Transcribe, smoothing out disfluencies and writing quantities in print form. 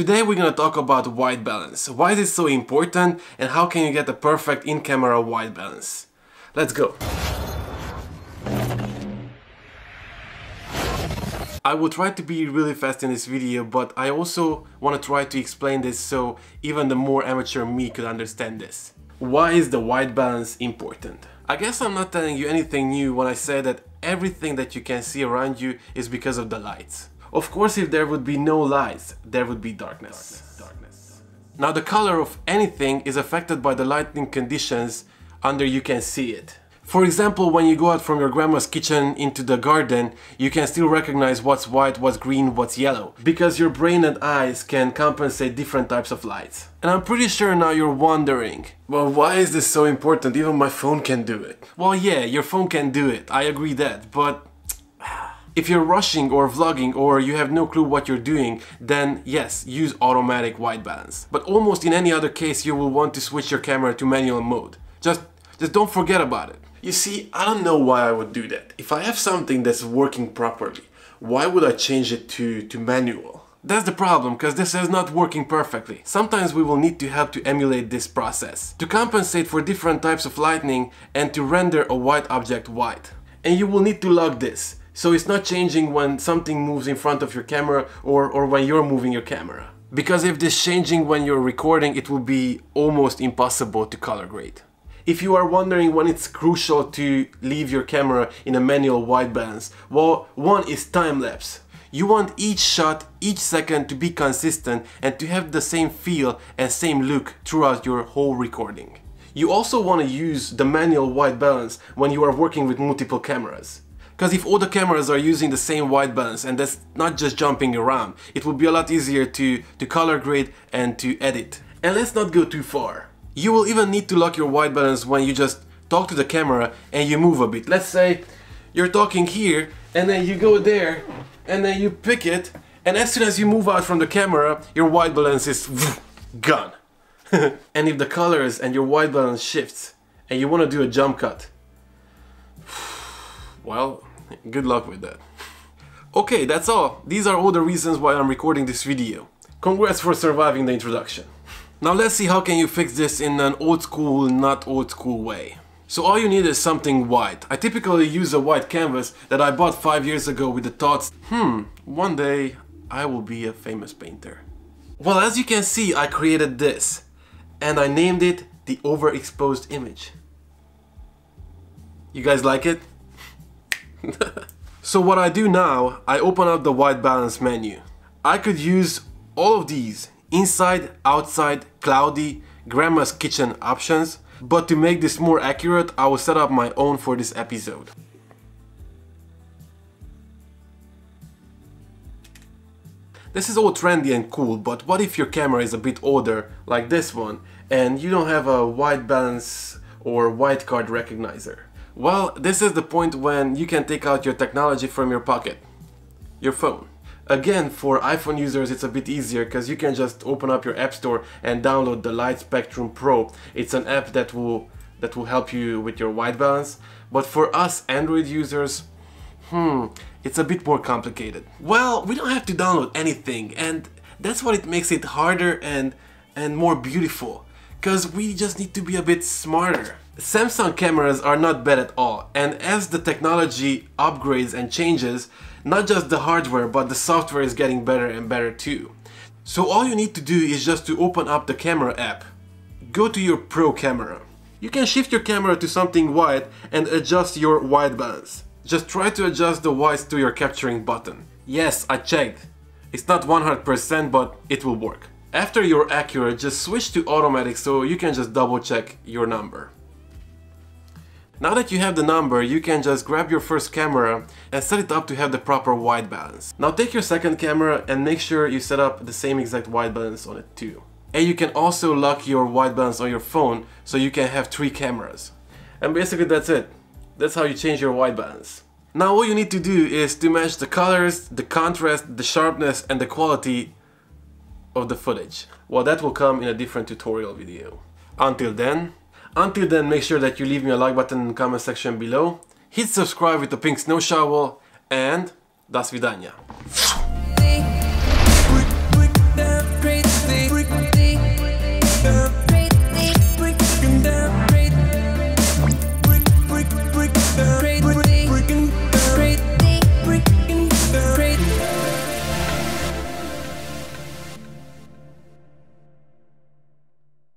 Today we're gonna talk about white balance, why is it so important and how can you get a perfect in-camera white balance. Let's go! I will try to be really fast in this video, but I also want to try to explain this so even the more amateur me could understand this. Why is the white balance important? I guess I'm not telling you anything new when I say that everything that you can see around you is because of the lights. Of course, if there would be no lights, there would be darkness. Now, the color of anything is affected by the lighting conditions under you can see it. For example, when you go out from your grandma's kitchen into the garden, you can still recognize what's white, what's green, what's yellow, because your brain and eyes can compensate different types of lights. And I'm pretty sure now you're wondering, well, why is this so important? Even my phone can do it. Well, yeah, your phone can do it. I agree that, but if you're rushing or vlogging or you have no clue what you're doing, then yes, use automatic white balance. But almost in any other case, you will want to switch your camera to manual mode. Just don't forget about it. You see, I don't know why I would do that. If I have something that's working properly, why would I change it to manual? That's the problem, because this is not working perfectly. Sometimes we will need to help to emulate this process, to compensate for different types of lighting and to render a white object white. And you will need to log this. So it's not changing when something moves in front of your camera or when you're moving your camera. Because if this is changing when you're recording, it will be almost impossible to color grade. If you are wondering when it's crucial to leave your camera in a manual white balance, well, one is time-lapse. You want each shot, each second to be consistent and to have the same feel and same look throughout your whole recording. You also want to use the manual white balance when you are working with multiple cameras. Because if all the cameras are using the same white balance and that's not just jumping around, it will be a lot easier to color grade and to edit. And let's not go too far. You will even need to lock your white balance when you just talk to the camera and you move a bit. Let's say you're talking here and then you go there and then you pick it, and as soon as you move out from the camera, your white balance is gone. And if the colors and your white balance shifts and you want to do a jump cut, well, good luck with that. Okay, that's all. These are all the reasons why I'm recording this video. Congrats for surviving the introduction. Now let's see how can you fix this in an old school, not old school way. So all you need is something white. I typically use a white canvas that I bought 5 years ago with the thoughts, one day I will be a famous painter. Well, as you can see, I created this and I named it the overexposed image. You guys like it? So what I do now, I open up the white balance menu. I could use all of these inside, outside, cloudy, grandma's kitchen options, but to make this more accurate, I will set up my own for this episode. This is all trendy and cool, but what if your camera is a bit older, like this one, and you don't have a white balance or white card recognizer? Well, this is the point when you can take out your technology from your pocket, your phone. Again, for iPhone users it's a bit easier because you can just open up your app store and download the Light Spectrum Pro. It's an app that will help you with your white balance, but for us Android users, it's a bit more complicated. Well, we don't have to download anything, and that's what it makes it harder and more beautiful, because we just need to be a bit smarter. Samsung cameras are not bad at all, and as the technology upgrades and changes, not just the hardware but the software is getting better and better too. So all you need to do is just to open up the camera app, go to your Pro camera. You can shift your camera to something white and adjust your white balance. Just try to adjust the whites to your capturing button. Yes, I checked. It's not 100%, but it will work. After you're accurate, just switch to automatic so you can just double check your number. Now that you have the number, you can just grab your first camera and set it up to have the proper white balance. Now take your second camera and make sure you set up the same exact white balance on it too. And you can also lock your white balance on your phone so you can have 3 cameras. And basically that's it. That's how you change your white balance. Now all you need to do is to match the colors, the contrast, the sharpness and the quality of the footage. Well, that will come in a different tutorial video. Until then, make sure that you leave me a like button in the comment section below, hit subscribe with the pink snow shovel, and do svidaniya.